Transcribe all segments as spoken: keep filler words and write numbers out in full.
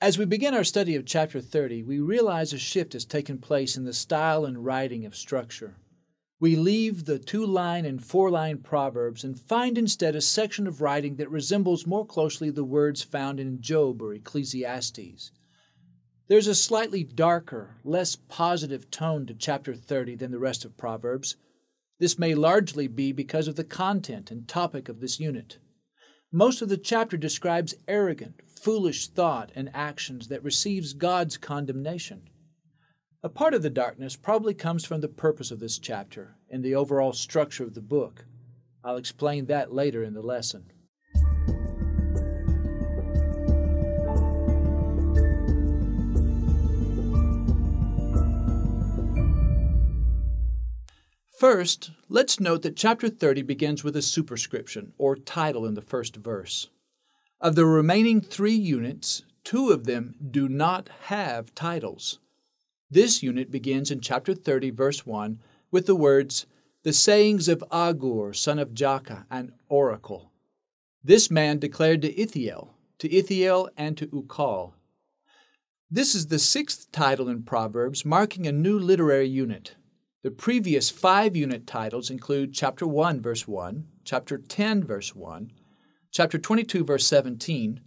As we begin our study of chapter thirty, we realize a shift has taken place in the style and writing of structure. We leave the two-line and four-line proverbs and find instead a section of writing that resembles more closely the words found in Job or Ecclesiastes. There's a slightly darker, less positive tone to chapter thirty than the rest of Proverbs. This may largely be because of the content and topic of this unit. Most of the chapter describes arrogant, foolish thought and actions that receives God's condemnation. A part of the darkness probably comes from the purpose of this chapter and the overall structure of the book. I'll explain that later in the lesson. First, let's note that chapter thirty begins with a superscription, or title, in the first verse. Of the remaining three units, two of them do not have titles. This unit begins in chapter thirty, verse one, with the words, "The sayings of Agur, son of Jakeh, an oracle. This man declared to Ithiel, to Ithiel and to Ukal." This is the sixth title in Proverbs, marking a new literary unit. The previous five-unit titles include chapter one, verse one, chapter ten, verse one, chapter twenty-two, verse seventeen,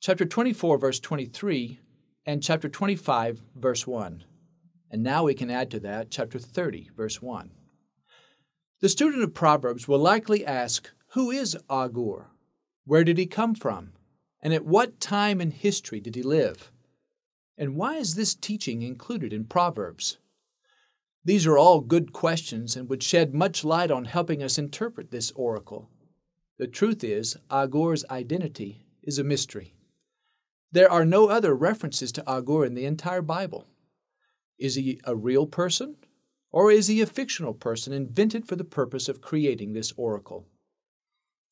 chapter twenty-four, verse twenty-three, and chapter twenty-five, verse one. And now we can add to that chapter thirty, verse one. The student of Proverbs will likely ask, who is Agur? Where did he come from? And at what time in history did he live? And why is this teaching included in Proverbs? These are all good questions and would shed much light on helping us interpret this oracle. The truth is, Agur's identity is a mystery. There are no other references to Agur in the entire Bible. Is he a real person, or is he a fictional person invented for the purpose of creating this oracle?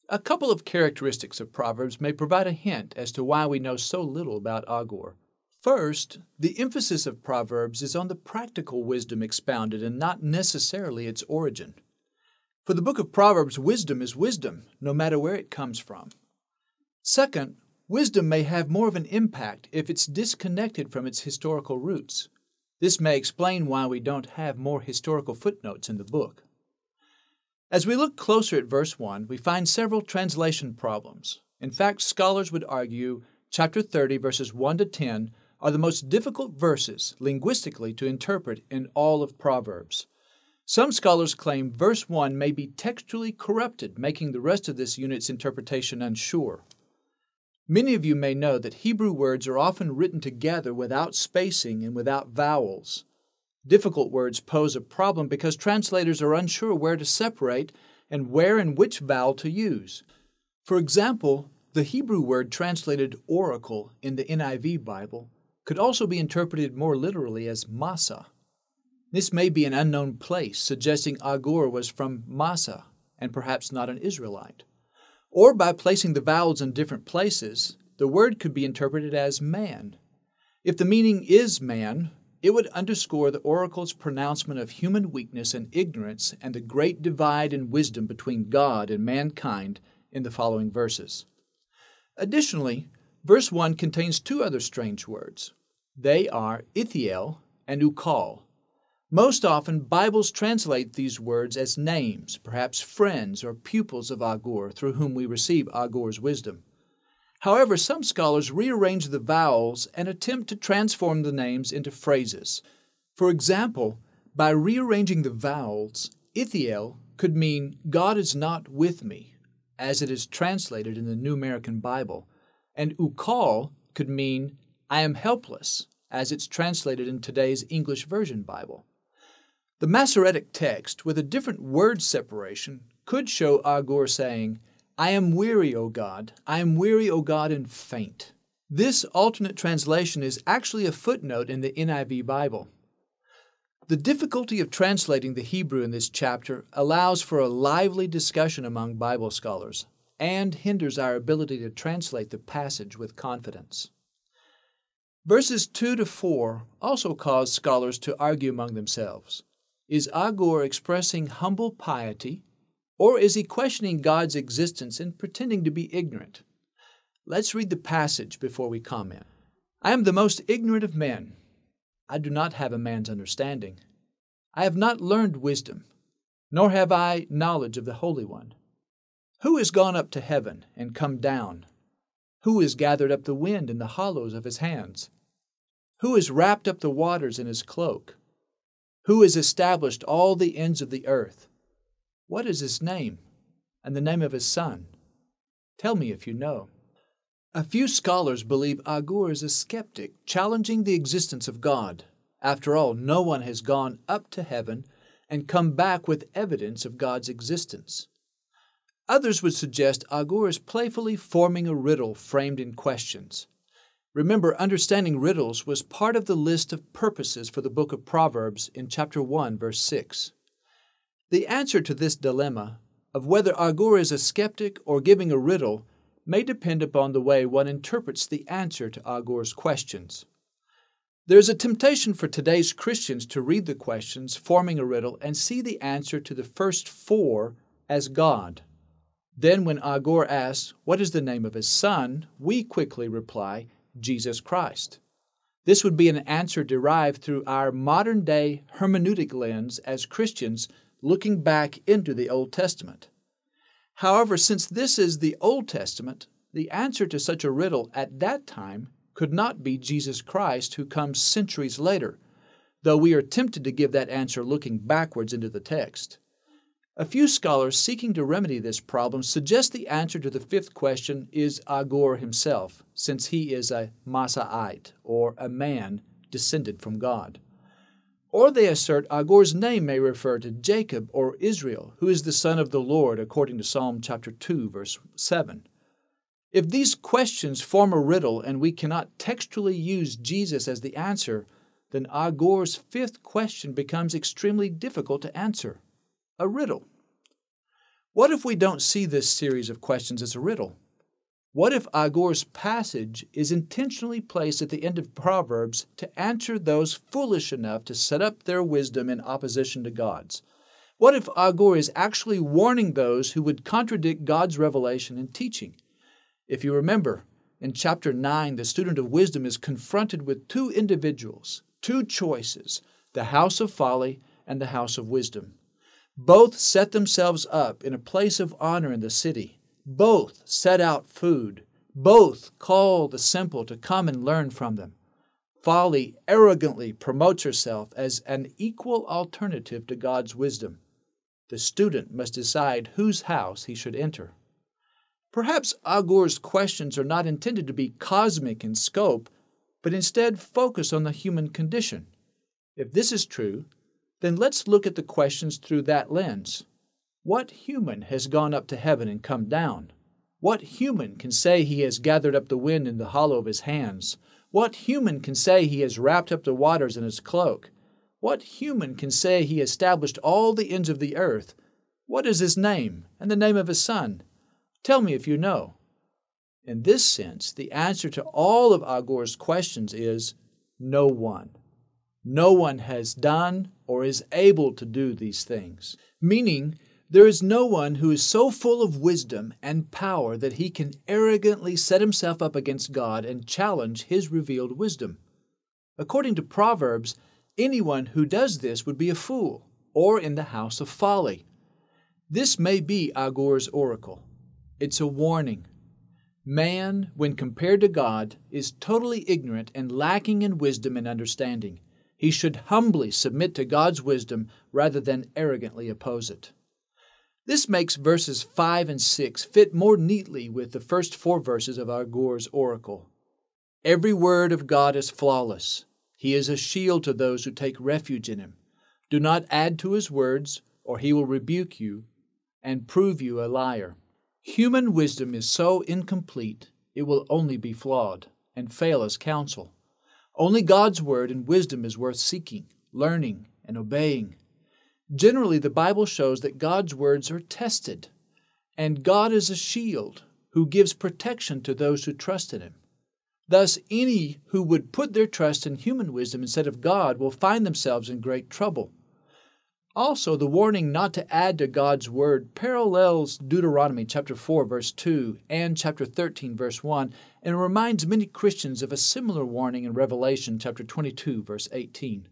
A couple of characteristics of Proverbs may provide a hint as to why we know so little about Agur. First, the emphasis of Proverbs is on the practical wisdom expounded and not necessarily its origin. For the book of Proverbs, wisdom is wisdom, no matter where it comes from. Second, wisdom may have more of an impact if it's disconnected from its historical roots. This may explain why we don't have more historical footnotes in the book. As we look closer at verse one, we find several translation problems. In fact, scholars would argue chapter thirty, verses one to ten, are the most difficult verses linguistically to interpret in all of Proverbs. Some scholars claim verse one may be textually corrupted, making the rest of this unit's interpretation unsure. Many of you may know that Hebrew words are often written together without spacing and without vowels. Difficult words pose a problem because translators are unsure where to separate and where and which vowel to use. For example, the Hebrew word translated oracle in the N I V Bible could also be interpreted more literally as Masa. This may be an unknown place, suggesting Agur was from Masa and perhaps not an Israelite. Or by placing the vowels in different places, the word could be interpreted as man. If the meaning is man, it would underscore the oracle's pronouncement of human weakness and ignorance and the great divide in wisdom between God and mankind in the following verses. Additionally, verse one contains two other strange words. They are Ithiel and Ukal. Most often, Bibles translate these words as names, perhaps friends or pupils of Agur through whom we receive Agur's wisdom. However, some scholars rearrange the vowels and attempt to transform the names into phrases. For example, by rearranging the vowels, Ithiel could mean God is not with me, as it is translated in the New American Bible, and Ukal could mean, I am helpless, as it's translated in today's English Version Bible. The Masoretic text, with a different word separation, could show Agur saying, I am weary, O God, I am weary, O God, and faint. This alternate translation is actually a footnote in the N I V Bible. The difficulty of translating the Hebrew in this chapter allows for a lively discussion among Bible scholars and hinders our ability to translate the passage with confidence. Verses two to four also cause scholars to argue among themselves. Is Agur expressing humble piety, or is he questioning God's existence and pretending to be ignorant? Let's read the passage before we comment. I am the most ignorant of men. I do not have a man's understanding. I have not learned wisdom, nor have I knowledge of the Holy One. Who has gone up to heaven and come down? Who has gathered up the wind in the hollows of his hands? Who has wrapped up the waters in his cloak? Who has established all the ends of the earth? What is his name, and the name of his son? Tell me if you know. A few scholars believe Agur is a skeptic, challenging the existence of God. After all, no one has gone up to heaven and come back with evidence of God's existence. Others would suggest Agur is playfully forming a riddle framed in questions. Remember, understanding riddles was part of the list of purposes for the book of Proverbs in chapter one, verse six. The answer to this dilemma of whether Agur is a skeptic or giving a riddle may depend upon the way one interprets the answer to Agur's questions. There is a temptation for today's Christians to read the questions forming a riddle and see the answer to the first four as God. Then when Agur asks, "What is the name of his son?" we quickly reply, "Jesus Christ." This would be an answer derived through our modern-day hermeneutic lens as Christians looking back into the Old Testament. However, since this is the Old Testament, the answer to such a riddle at that time could not be Jesus Christ who comes centuries later, though we are tempted to give that answer looking backwards into the text. A few scholars seeking to remedy this problem suggest the answer to the fifth question is Agur himself, since he is a Masaite, or a man descended from God. Or they assert Agur's name may refer to Jacob or Israel, who is the son of the Lord, according to Psalm chapter two, verse seven. If these questions form a riddle and we cannot textually use Jesus as the answer, then Agur's fifth question becomes extremely difficult to answer. A riddle. What if we don't see this series of questions as a riddle? What if Agur's passage is intentionally placed at the end of Proverbs to answer those foolish enough to set up their wisdom in opposition to God's? What if Agur is actually warning those who would contradict God's revelation and teaching? If you remember, in chapter nine, the student of wisdom is confronted with two individuals, two choices, the house of folly and the house of wisdom. Both set themselves up in a place of honor in the city. Both set out food. Both call the simple to come and learn from them. Folly arrogantly promotes herself as an equal alternative to God's wisdom. The student must decide whose house he should enter. Perhaps Agur's questions are not intended to be cosmic in scope, but instead focus on the human condition. If this is true, then let's look at the questions through that lens. What human has gone up to heaven and come down? What human can say he has gathered up the wind in the hollow of his hands? What human can say he has wrapped up the waters in his cloak? What human can say he established all the ends of the earth? What is his name, and the name of his son? Tell me if you know. In this sense, the answer to all of Agur's questions is no one. No one has done or is able to do these things, meaning there is no one who is so full of wisdom and power that he can arrogantly set himself up against God and challenge his revealed wisdom. According to Proverbs, anyone who does this would be a fool, or in the house of folly. This may be Agur's oracle. It's a warning. Man, when compared to God, is totally ignorant and lacking in wisdom and understanding. He should humbly submit to God's wisdom rather than arrogantly oppose it. This makes verses five and six fit more neatly with the first four verses of Agur's oracle. Every word of God is flawless. He is a shield to those who take refuge in him. Do not add to his words, or he will rebuke you and prove you a liar. Human wisdom is so incomplete, it will only be flawed and fail as counsel. Only God's word and wisdom is worth seeking, learning, and obeying. Generally, the Bible shows that God's words are tested, and God is a shield who gives protection to those who trust in Him. Thus, any who would put their trust in human wisdom instead of God will find themselves in great trouble. Also, the warning not to add to God's word parallels Deuteronomy chapter four, verse two, and chapter thirteen, verse one, and reminds many Christians of a similar warning in Revelation chapter twenty-two, verse eighteen.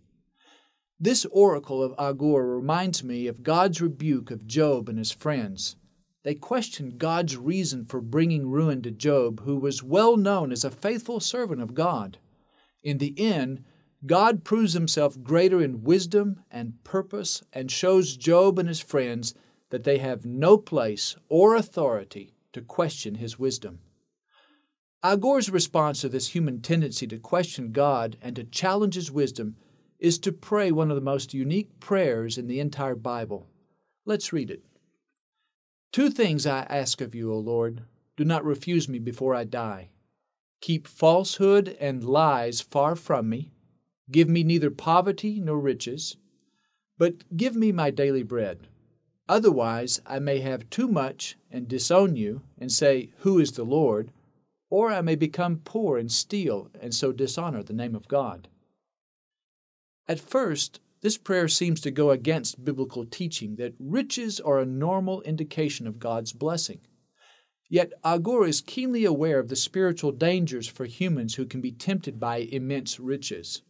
This oracle of Agur reminds me of God's rebuke of Job and his friends. They questioned God's reason for bringing ruin to Job, who was well known as a faithful servant of God. In the end, God proves Himself greater in wisdom and purpose and shows Job and his friends that they have no place or authority to question His wisdom. Agur's response to this human tendency to question God and to challenge His wisdom is to pray one of the most unique prayers in the entire Bible. Let's read it. Two things I ask of you, O Lord. Do not refuse me before I die. Keep falsehood and lies far from me. Give me neither poverty nor riches, but give me my daily bread. Otherwise I may have too much and disown you and say, Who is the Lord? Or I may become poor and steal and so dishonor the name of God. At first, this prayer seems to go against biblical teaching that riches are a normal indication of God's blessing. Yet Agur is keenly aware of the spiritual dangers for humans who can be tempted by immense riches.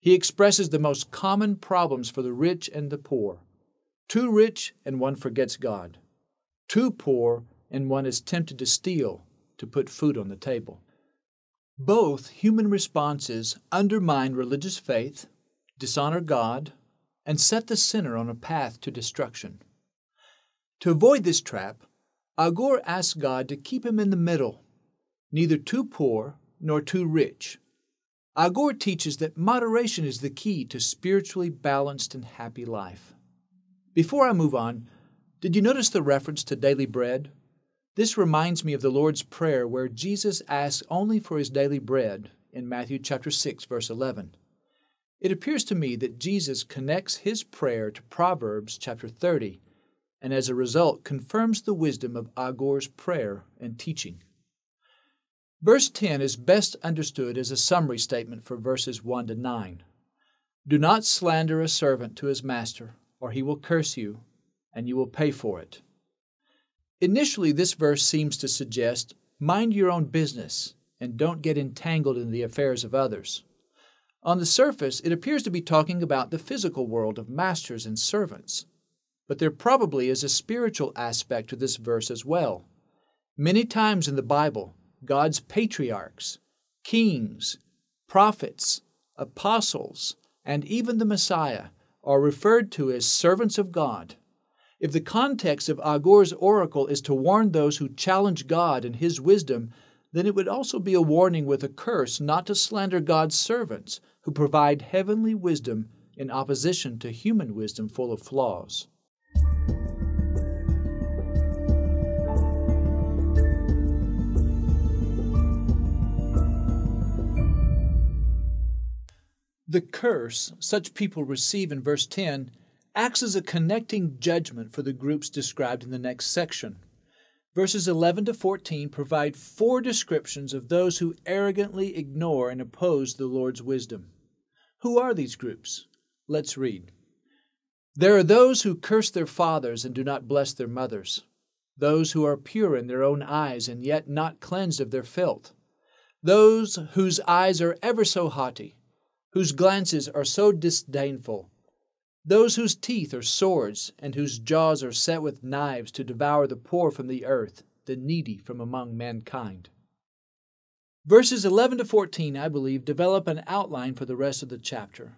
He expresses the most common problems for the rich and the poor. Too rich and one forgets God. Too poor and one is tempted to steal to put food on the table. Both human responses undermine religious faith, dishonor God, and set the sinner on a path to destruction. To avoid this trap, Agur asks God to keep him in the middle, neither too poor nor too rich. Agur teaches that moderation is the key to spiritually balanced and happy life. Before I move on, did you notice the reference to daily bread? This reminds me of the Lord's Prayer where Jesus asks only for His daily bread in Matthew chapter six, verse eleven. It appears to me that Jesus connects His prayer to Proverbs chapter thirty, and as a result confirms the wisdom of Agur's prayer and teaching. Verse ten is best understood as a summary statement for verses one to nine. Do not slander a servant to his master, or he will curse you, and you will pay for it. Initially, this verse seems to suggest, mind your own business, and don't get entangled in the affairs of others. On the surface, it appears to be talking about the physical world of masters and servants, but there probably is a spiritual aspect to this verse as well. Many times in the Bible, God's patriarchs, kings, prophets, apostles, and even the Messiah are referred to as servants of God. If the context of Agur's oracle is to warn those who challenge God and His wisdom, then it would also be a warning with a curse not to slander God's servants who provide heavenly wisdom in opposition to human wisdom full of flaws. The curse such people receive in verse ten acts as a connecting judgment for the groups described in the next section. Verses eleven to fourteen provide four descriptions of those who arrogantly ignore and oppose the Lord's wisdom. Who are these groups? Let's read. There are those who curse their fathers and do not bless their mothers, those who are pure in their own eyes and yet not cleansed of their filth, those whose eyes are ever so haughty, whose glances are so disdainful, those whose teeth are swords and whose jaws are set with knives to devour the poor from the earth, the needy from among mankind. Verses eleven to fourteen, I believe, develop an outline for the rest of the chapter.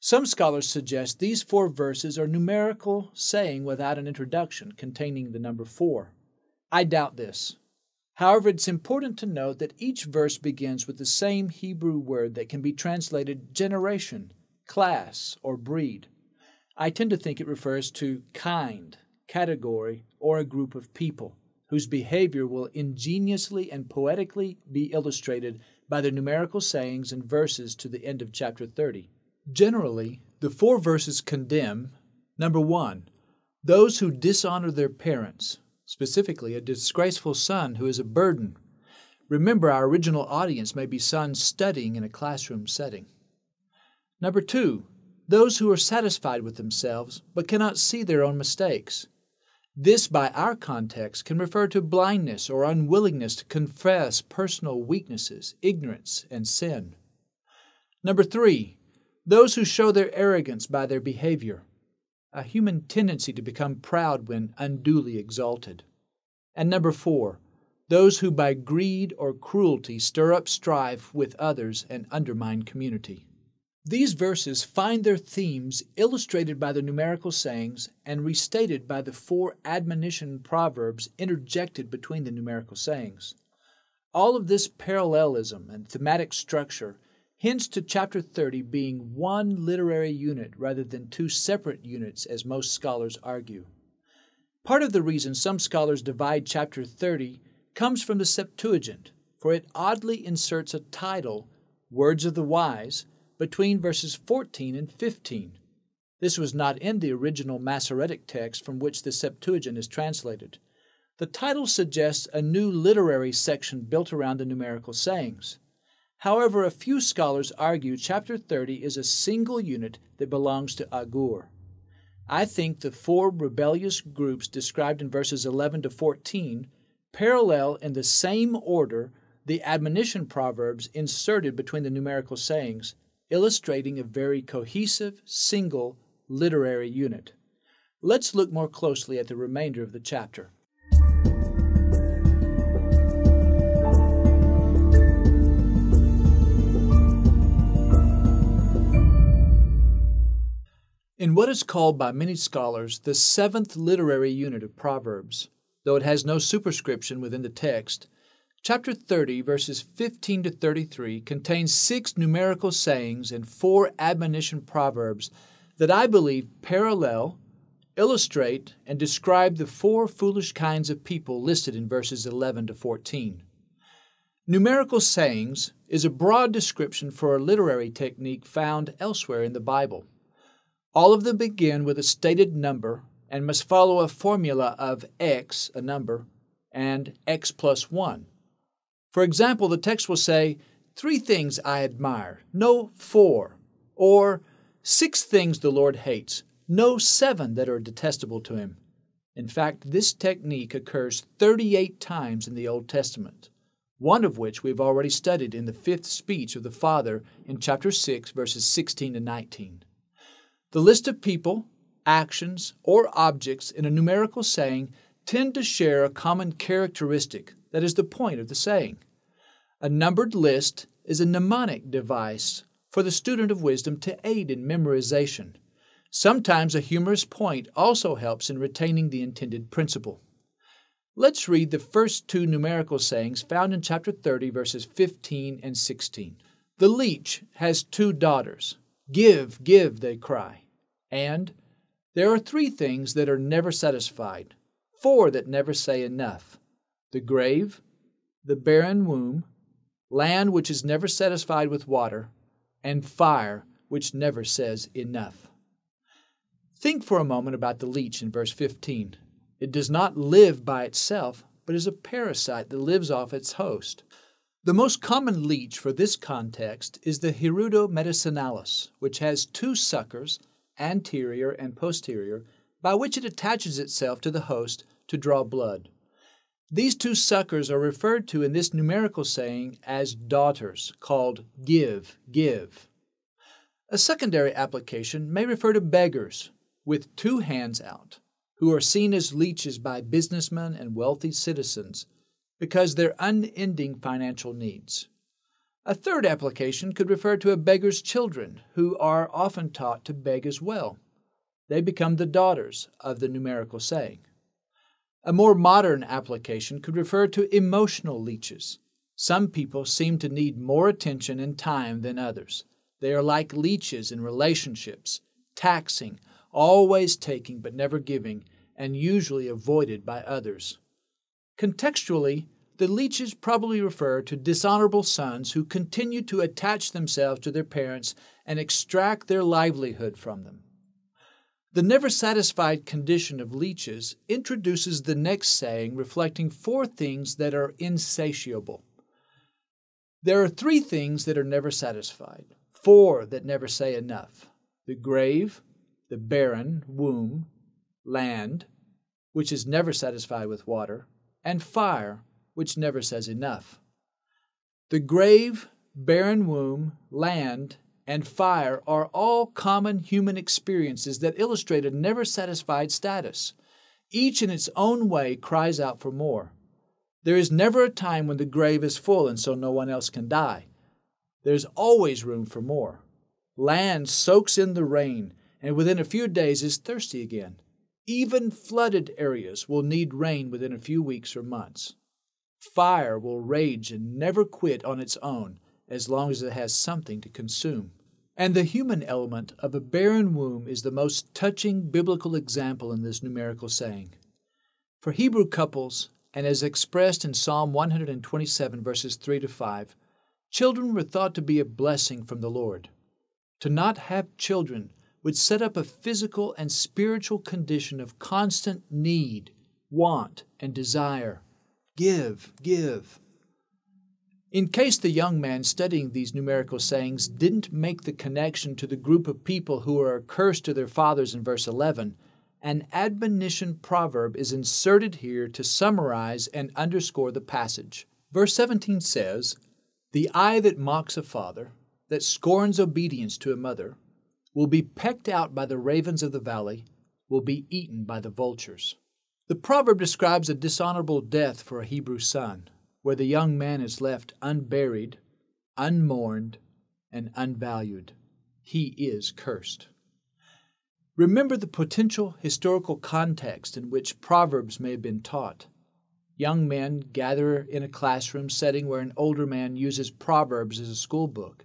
Some scholars suggest these four verses are numerical saying without an introduction containing the number four. I doubt this. However, it's important to note that each verse begins with the same Hebrew word that can be translated generation, class, or breed. I tend to think it refers to kind, category, or a group of people whose behavior will ingeniously and poetically be illustrated by the numerical sayings and verses to the end of chapter thirty. Generally, the The four verses condemn, number one, those who dishonor their parents, specifically a disgraceful son who is a burden. Remember, our original audience may be sons studying in a classroom setting. Number two, those who are satisfied with themselves but cannot see their own mistakes. This, by our context, can refer to blindness or unwillingness to confess personal weaknesses, ignorance, and sin. Number three, those who show their arrogance by their behavior, a human tendency to become proud when unduly exalted. And number four, those who by greed or cruelty stir up strife with others and undermine community. These verses find their themes illustrated by the numerical sayings and restated by the four admonition proverbs interjected between the numerical sayings. All of this parallelism and thematic structure hints to chapter thirty being one literary unit rather than two separate units, as most scholars argue. Part of the reason some scholars divide chapter thirty comes from the Septuagint, for it oddly inserts a title, Words of the Wise, between verses fourteen and fifteen. This was not in the original Masoretic text from which the Septuagint is translated. The title suggests a new literary section built around the numerical sayings. However, a few scholars argue chapter thirty is a single unit that belongs to Agur. I think the four rebellious groups described in verses eleven to fourteen parallel in the same order the admonition proverbs inserted between the numerical sayings, illustrating a very cohesive, single, literary unit. Let's look more closely at the remainder of the chapter. In what is called by many scholars the seventh literary unit of Proverbs, though it has no superscription within the text, chapter thirty, verses fifteen to thirty-three, contains six numerical sayings and four admonition proverbs that I believe parallel, illustrate, and describe the four foolish kinds of people listed in verses eleven to fourteen. Numerical sayings is a broad description for a literary technique found elsewhere in the Bible. All of them begin with a stated number and must follow a formula of x, a number, and x plus one. For example, the text will say, three things I admire, no four, or six things the Lord hates, no seven that are detestable to him. In fact, this technique occurs thirty-eight times in the Old Testament, one of which we've already studied in the fifth speech of the Father in chapter six, verses sixteen to nineteen. The list of people, actions, or objects in a numerical saying tend to share a common characteristic that is the point of the saying. A numbered list is a mnemonic device for the student of wisdom to aid in memorization. Sometimes a humorous point also helps in retaining the intended principle. Let's read the first two numerical sayings found in chapter thirty, verses fifteen and sixteen. The leech has two daughters. Give, give, they cry. And there are three things that are never satisfied, four that never say enough. The grave, the barren womb, land which is never satisfied with water, and fire which never says enough. Think for a moment about the leech in verse fifteen. It does not live by itself, but is a parasite that lives off its host. The most common leech for this context is the Hirudo medicinalis, which has two suckers, anterior and posterior, by which it attaches itself to the host to draw blood. These two suckers are referred to in this numerical saying as daughters, called give, give. A secondary application may refer to beggars, with two hands out, who are seen as leeches by businessmen and wealthy citizens because of their unending financial needs. A third application could refer to a beggar's children, who are often taught to beg as well. They become the daughters of the numerical saying. A more modern application could refer to emotional leeches. Some people seem to need more attention and time than others. They are like leeches in relationships, taxing, always taking but never giving, and usually avoided by others. Contextually, The leeches probably refer to dishonorable sons who continue to attach themselves to their parents and extract their livelihood from them. The never-satisfied condition of leeches introduces the next saying reflecting four things that are insatiable. There are three things that are never satisfied, four that never say enough: the grave, the barren womb, land, which is never satisfied with water, and fire, which never says enough. The grave, barren womb, land, and fire are all common human experiences that illustrate a never-satisfied status. Each in its own way cries out for more. There is never a time when the grave is full and so no one else can die. There is always room for more. Land soaks in the rain and within a few days is thirsty again. Even flooded areas will need rain within a few weeks or months. Fire will rage and never quit on its own as long as it has something to consume. And the human element of a barren womb is the most touching biblical example in this numerical saying. For Hebrew couples, and as expressed in Psalm one hundred twenty-seven verses three to five, children were thought to be a blessing from the Lord. To not have children would set up a physical and spiritual condition of constant need, want, and desire. Give, give. In case the young man studying these numerical sayings didn't make the connection to the group of people who are accursed to their fathers in verse eleven, an admonition proverb is inserted here to summarize and underscore the passage. Verse seventeen says, "The eye that mocks a father, that scorns obedience to a mother, will be pecked out by the ravens of the valley, will be eaten by the vultures." The proverb describes a dishonorable death for a Hebrew son, where the young man is left unburied, unmourned, and unvalued. He is cursed. Remember the potential historical context in which Proverbs may have been taught. Young men gather in a classroom setting where an older man uses Proverbs as a school book.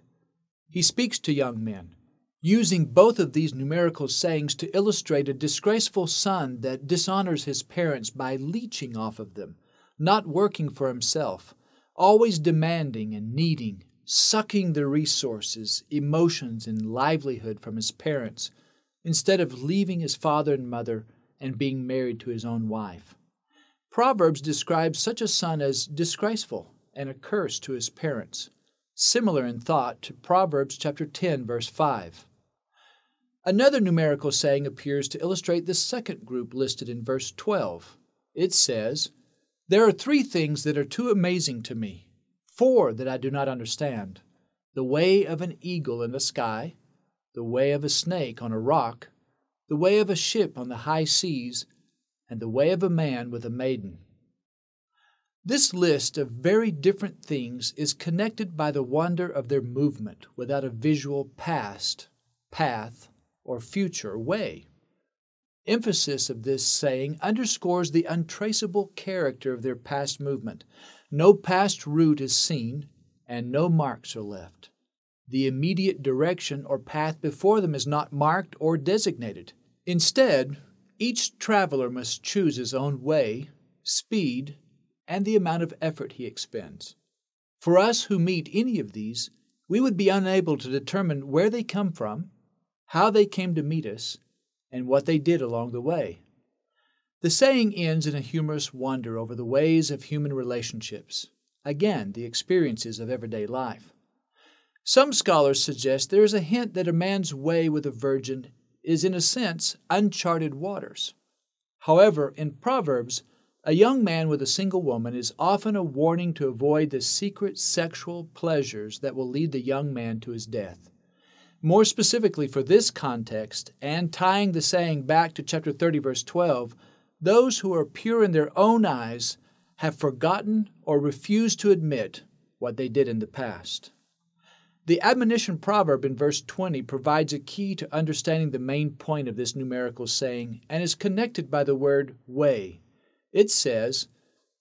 He speaks to young men, using both of these numerical sayings to illustrate a disgraceful son that dishonors his parents by leeching off of them, not working for himself, always demanding and needing, sucking the resources, emotions, and livelihood from his parents, instead of leaving his father and mother and being married to his own wife. Proverbs describes such a son as disgraceful and a curse to his parents, similar in thought to Proverbs chapter ten, verse five. Another numerical saying appears to illustrate the second group listed in verse twelve. It says, "There are three things that are too amazing to me, four that I do not understand: the way of an eagle in the sky, the way of a snake on a rock, the way of a ship on the high seas, and the way of a man with a maiden." This list of very different things is connected by the wonder of their movement without a visual past, path, or future way. Emphasis of this saying underscores the untraceable character of their past movement. No past route is seen, and no marks are left. The immediate direction or path before them is not marked or designated. Instead, each traveler must choose his own way, speed, and the amount of effort he expends. For us who meet any of these, we would be unable to determine where they come from, how they came to meet us, and what they did along the way. The saying ends in a humorous wonder over the ways of human relationships, again, the experiences of everyday life. Some scholars suggest there is a hint that a man's way with a virgin is, in a sense, uncharted waters. However, in Proverbs, a young man with a single woman is often a warning to avoid the secret sexual pleasures that will lead the young man to his death. More specifically for this context, and tying the saying back to chapter thirty, verse twelve, those who are pure in their own eyes have forgotten or refuse to admit what they did in the past. The admonition proverb in verse twenty provides a key to understanding the main point of this numerical saying and is connected by the word way. It says,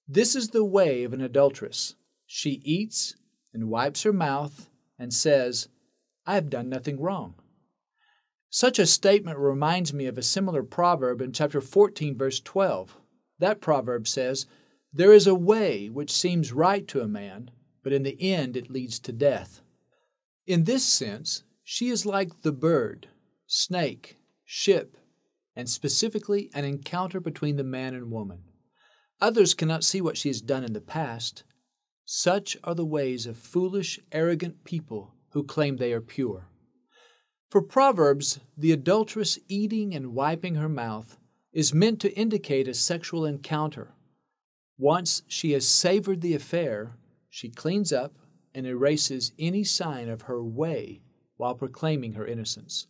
"This is the way of an adulteress. She eats and wipes her mouth and says, 'I have done nothing wrong.'" Such a statement reminds me of a similar proverb in chapter fourteen, verse twelve. That proverb says, There is a way which seems right to a man, but in the end it leads to death. In this sense, she is like the bird, snake, ship, and specifically an encounter between the man and woman. Others cannot see what she has done in the past. Such are the ways of foolish, arrogant people who claim they are pure. For Proverbs, the adulteress eating and wiping her mouth is meant to indicate a sexual encounter. Once she has savored the affair, she cleans up and erases any sign of her way while proclaiming her innocence.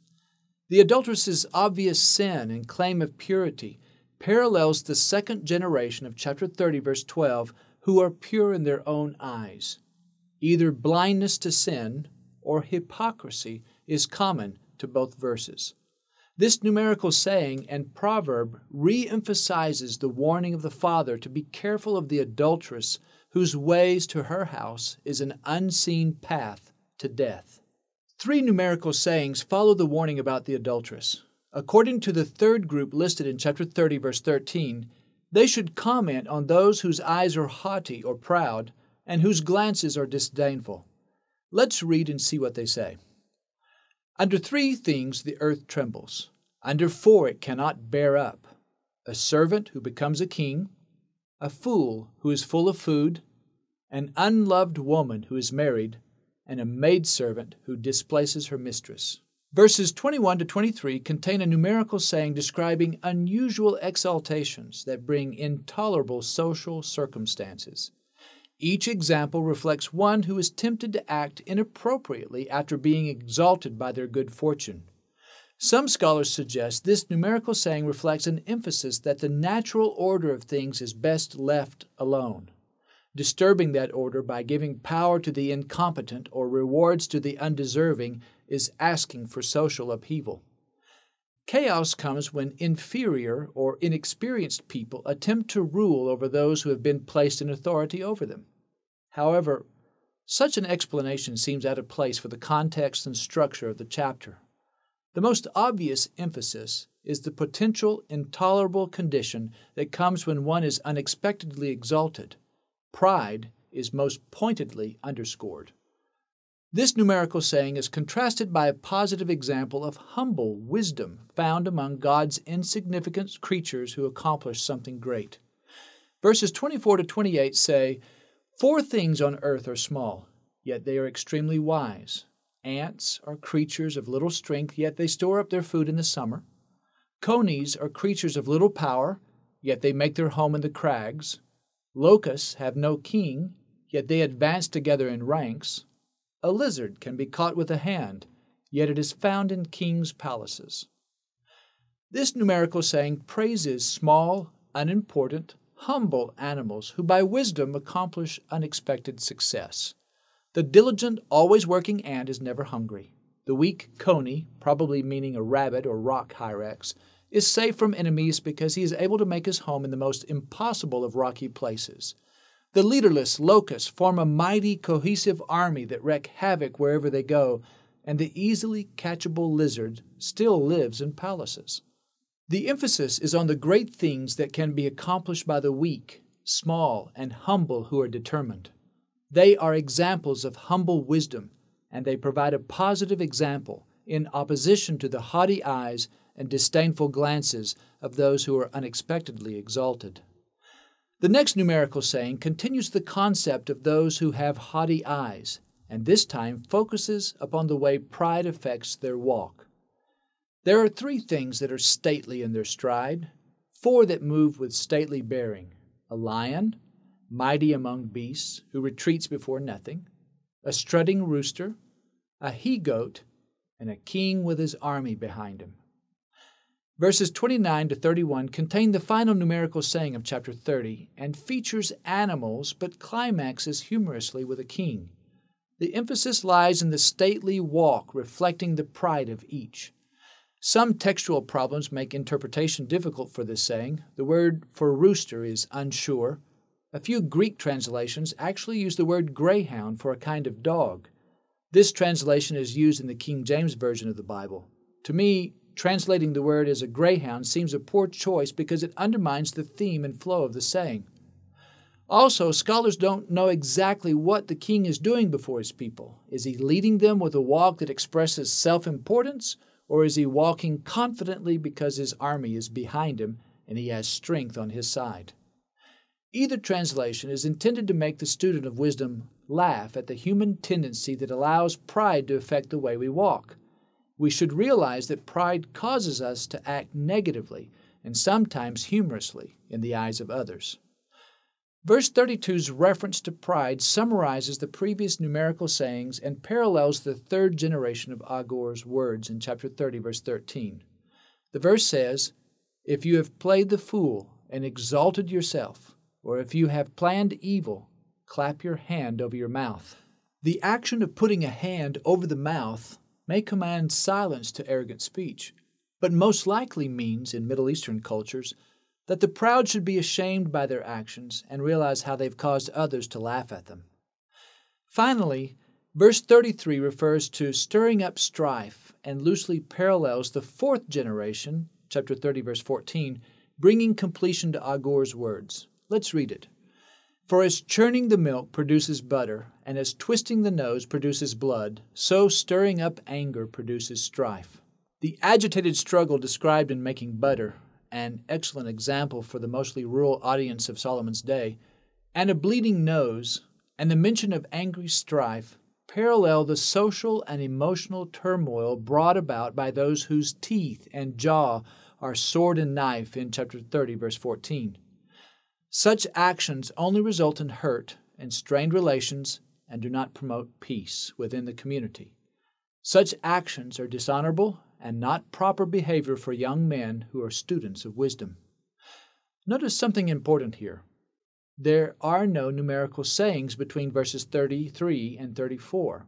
The adulteress's obvious sin and claim of purity parallels the second generation of chapter thirty, verse twelve, who are pure in their own eyes. Either blindness to sin or hypocrisy is common to both verses. This numerical saying and proverb re-emphasizes the warning of the father to be careful of the adulteress whose ways to her house is an unseen path to death. Three numerical sayings follow the warning about the adulteress. According to the third group listed in chapter thirty, verse thirteen, they should comment on those whose eyes are haughty or proud and whose glances are disdainful. Let's read and see what they say. Under three things the earth trembles. Under four it cannot bear up. A servant who becomes a king, a fool who is full of food, an unloved woman who is married, and a maidservant who displaces her mistress. Verses twenty-one to twenty-three contain a numerical saying describing unusual exaltations that bring intolerable social circumstances. Each example reflects one who is tempted to act inappropriately after being exalted by their good fortune. Some scholars suggest this numerical saying reflects an emphasis that the natural order of things is best left alone. Disturbing that order by giving power to the incompetent or rewards to the undeserving is asking for social upheaval. Chaos comes when inferior or inexperienced people attempt to rule over those who have been placed in authority over them. However, such an explanation seems out of place for the context and structure of the chapter. The most obvious emphasis is the potential intolerable condition that comes when one is unexpectedly exalted. Pride is most pointedly underscored. This numerical saying is contrasted by a positive example of humble wisdom found among God's insignificant creatures who accomplish something great. Verses twenty-four to twenty-eight say, "Four things on earth are small, yet they are extremely wise. Ants are creatures of little strength, yet they store up their food in the summer. Conies are creatures of little power, yet they make their home in the crags. Locusts have no king, yet they advance together in ranks. A lizard can be caught with a hand, yet it is found in kings' palaces." This numerical saying praises small, unimportant, humble animals who by wisdom accomplish unexpected success. The diligent, always-working ant is never hungry. The weak coney, probably meaning a rabbit or rock hyrax, is safe from enemies because he is able to make his home in the most impossible of rocky places. The leaderless locusts form a mighty, cohesive army that wreak havoc wherever they go, and the easily catchable lizard still lives in palaces. The emphasis is on the great things that can be accomplished by the weak, small, and humble who are determined. They are examples of humble wisdom, and they provide a positive example in opposition to the haughty eyes and disdainful glances of those who are unexpectedly exalted. The next numerical saying continues the concept of those who have haughty eyes, and this time focuses upon the way pride affects their walk. There are three things that are stately in their stride, four that move with stately bearing: a lion, mighty among beasts, who retreats before nothing, a strutting rooster, a he-goat, and a king with his army behind him. Verses twenty-nine to thirty-one contain the final numerical saying of chapter thirty and features animals but climaxes humorously with a king. The emphasis lies in the stately walk reflecting the pride of each. Some textual problems make interpretation difficult for this saying. The word for rooster is unsure. A few Greek translations actually use the word greyhound for a kind of dog. This translation is used in the King James Version of the Bible. To me, translating the word as a greyhound seems a poor choice because it undermines the theme and flow of the saying. Also, scholars don't know exactly what the king is doing before his people. Is he leading them with a walk that expresses self-importance, or is he walking confidently because his army is behind him and he has strength on his side? Either translation is intended to make the student of wisdom laugh at the human tendency that allows pride to affect the way we walk. We should realize that pride causes us to act negatively and sometimes humorously in the eyes of others. Verse thirty-two's reference to pride summarizes the previous numerical sayings and parallels the third generation of Agur's words in chapter thirty, verse thirteen. The verse says, "If you have played the fool and exalted yourself, or if you have planned evil, clap your hand over your mouth." The action of putting a hand over the mouth may command silence to arrogant speech, but most likely means, in Middle Eastern cultures, that the proud should be ashamed by their actions and realize how they've caused others to laugh at them. Finally, verse thirty-three refers to stirring up strife and loosely parallels the fourth generation, chapter thirty, verse fourteen, bringing completion to Agur's words. Let's read it. "For as churning the milk produces butter, and as twisting the nose produces blood, so stirring up anger produces strife." The agitated struggle described in making butter, an excellent example for the mostly rural audience of Solomon's day, and a bleeding nose, and the mention of angry strife, parallel the social and emotional turmoil brought about by those whose teeth and jaw are sword and knife in chapter thirty, verse fourteen. Such actions only result in hurt and strained relations and do not promote peace within the community. Such actions are dishonorable and not proper behavior for young men who are students of wisdom. Notice something important here. There are no numerical sayings between verses thirty-three and thirty-four.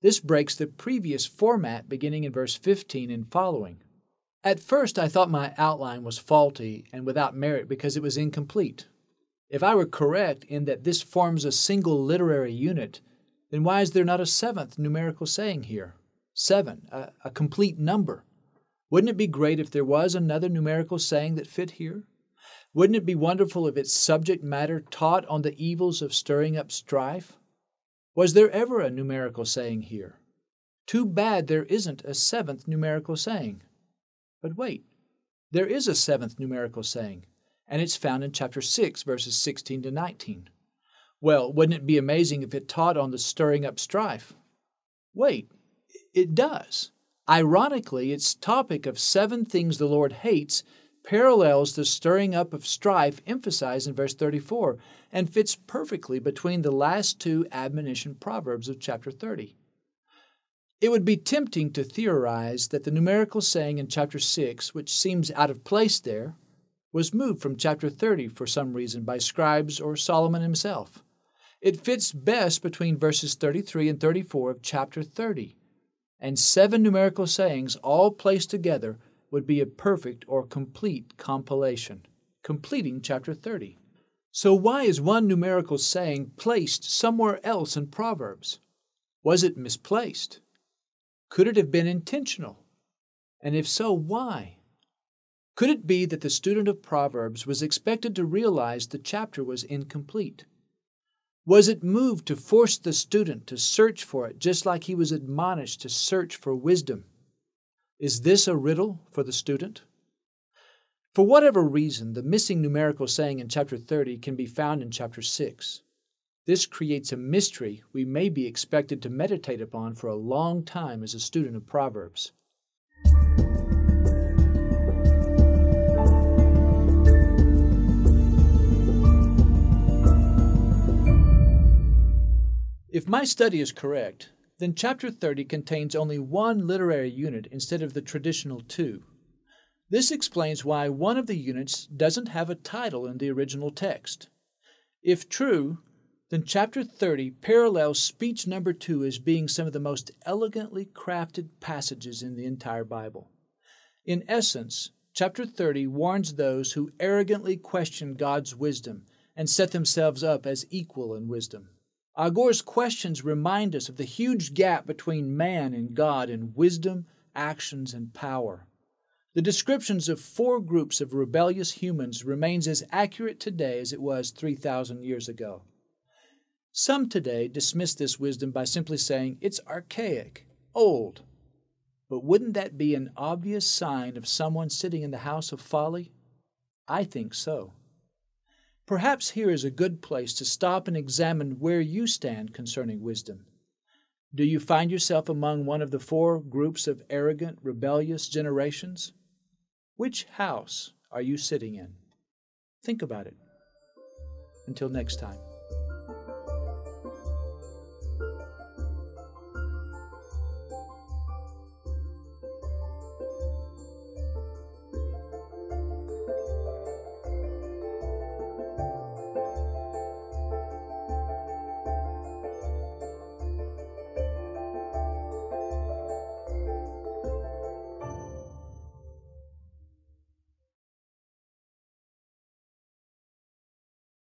This breaks the previous format beginning in verse fifteen and following. At first, I thought my outline was faulty and without merit because it was incomplete. If I were correct in that this forms a single literary unit, then why is there not a seventh numerical saying here? Seven, a, a complete number. Wouldn't it be great if there was another numerical saying that fit here? Wouldn't it be wonderful if its subject matter taught on the evils of stirring up strife? Was there ever a numerical saying here? Too bad there isn't a seventh numerical saying. But wait, there is a seventh numerical saying, and it's found in chapter six, verses sixteen to nineteen. Well, wouldn't it be amazing if it taught on the stirring up strife? Wait, it does. Ironically, its topic of seven things the Lord hates parallels the stirring up of strife emphasized in verse thirty-four and fits perfectly between the last two admonition proverbs of chapter thirty. It would be tempting to theorize that the numerical saying in chapter six, which seems out of place there, was moved from chapter thirty for some reason by scribes or Solomon himself. It fits best between verses thirty-three and thirty-four of chapter thirty, and seven numerical sayings all placed together would be a perfect or complete compilation, completing chapter thirty. So why is one numerical saying placed somewhere else in Proverbs? Was it misplaced? Could it have been intentional? And if so, why? Could it be that the student of Proverbs was expected to realize the chapter was incomplete? Was it moved to force the student to search for it, just like he was admonished to search for wisdom? Is this a riddle for the student? For whatever reason, the missing numerical saying in chapter thirty can be found in chapter six. This creates a mystery we may be expected to meditate upon for a long time as a student of Proverbs. If my study is correct, then chapter thirty contains only one literary unit instead of the traditional two. This explains why one of the units doesn't have a title in the original text. If true, then chapter thirty parallels speech number two as being some of the most elegantly crafted passages in the entire Bible. In essence, chapter thirty warns those who arrogantly question God's wisdom and set themselves up as equal in wisdom. Agur's questions remind us of the huge gap between man and God in wisdom, actions, and power. The descriptions of four groups of rebellious humans remains as accurate today as it was three thousand years ago. Some today dismiss this wisdom by simply saying it's archaic, old. But wouldn't that be an obvious sign of someone sitting in the house of folly? I think so. Perhaps here is a good place to stop and examine where you stand concerning wisdom. Do you find yourself among one of the four groups of arrogant, rebellious generations? Which house are you sitting in? Think about it. Until next time.